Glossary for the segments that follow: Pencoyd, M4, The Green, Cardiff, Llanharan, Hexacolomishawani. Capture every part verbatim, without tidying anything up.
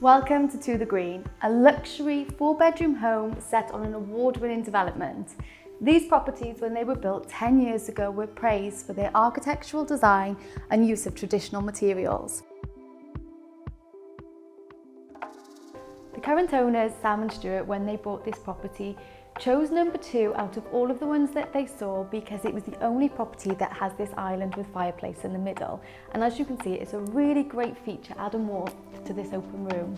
Welcome to To The Green, a luxury four-bedroom home set on an award-winning development. These properties, when they were built ten years ago, were praised for their architectural design and use of traditional materials. The current owners, Sam and Stuart, when they bought this property, chose number two out of all of the ones that they saw because it was the only property that has this island with fireplace in the middle. And as you can see, it's a really great feature, adding warmth to this open room.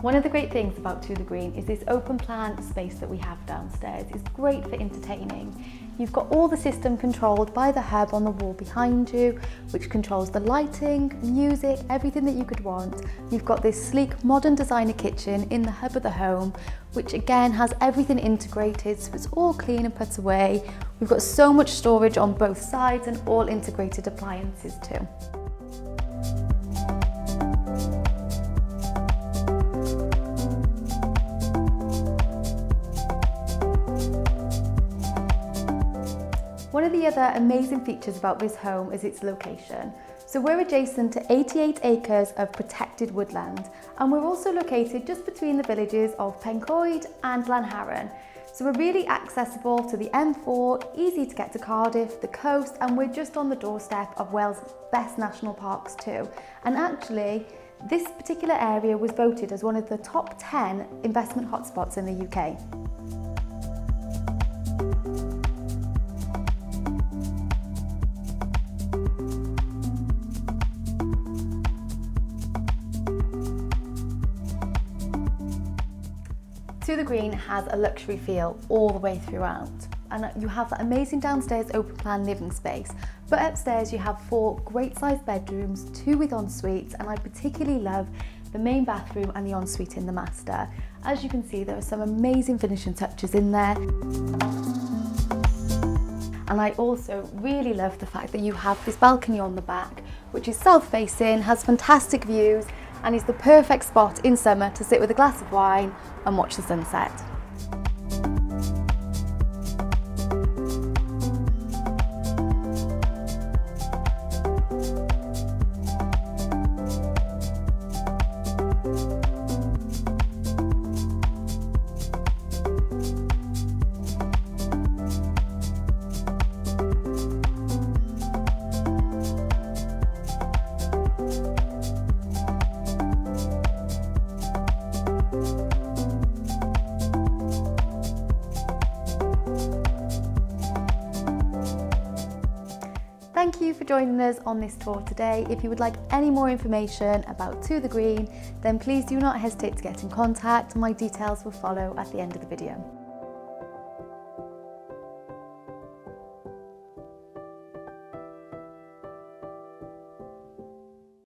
One of the great things about To The Green is this open plan space that we have downstairs. It's great for entertaining. You've got all the system controlled by the hub on the wall behind you, which controls the lighting, music, everything that you could want. You've got this sleek modern designer kitchen in the hub of the home, which again has everything integrated, so it's all clean and put away. We've got so much storage on both sides and all integrated appliances too. One of the other amazing features about this home is its location. So we're adjacent to eighty-eight acres of protected woodland, and we're also located just between the villages of Pencoyd and Llanharan. So we're really accessible to the M four, easy to get to Cardiff, the coast, and we're just on the doorstep of Wales' best national parks too. And actually, this particular area was voted as one of the top ten investment hotspots in the U K. To The Green has a luxury feel all the way throughout, and you have that amazing downstairs open plan living space, but upstairs you have four great sized bedrooms, two with en-suites, and I particularly love the main bathroom and the en-suite in the master. As you can see, there are some amazing finishing touches in there. And I also really love the fact that you have this balcony on the back, which is south-facing, has fantastic views, and is the perfect spot in summer to sit with a glass of wine and watch the sunset. Thank you for joining us on this tour today. If you would like any more information about To The Green, then please do not hesitate to get in contact. My details will follow at the end of the video.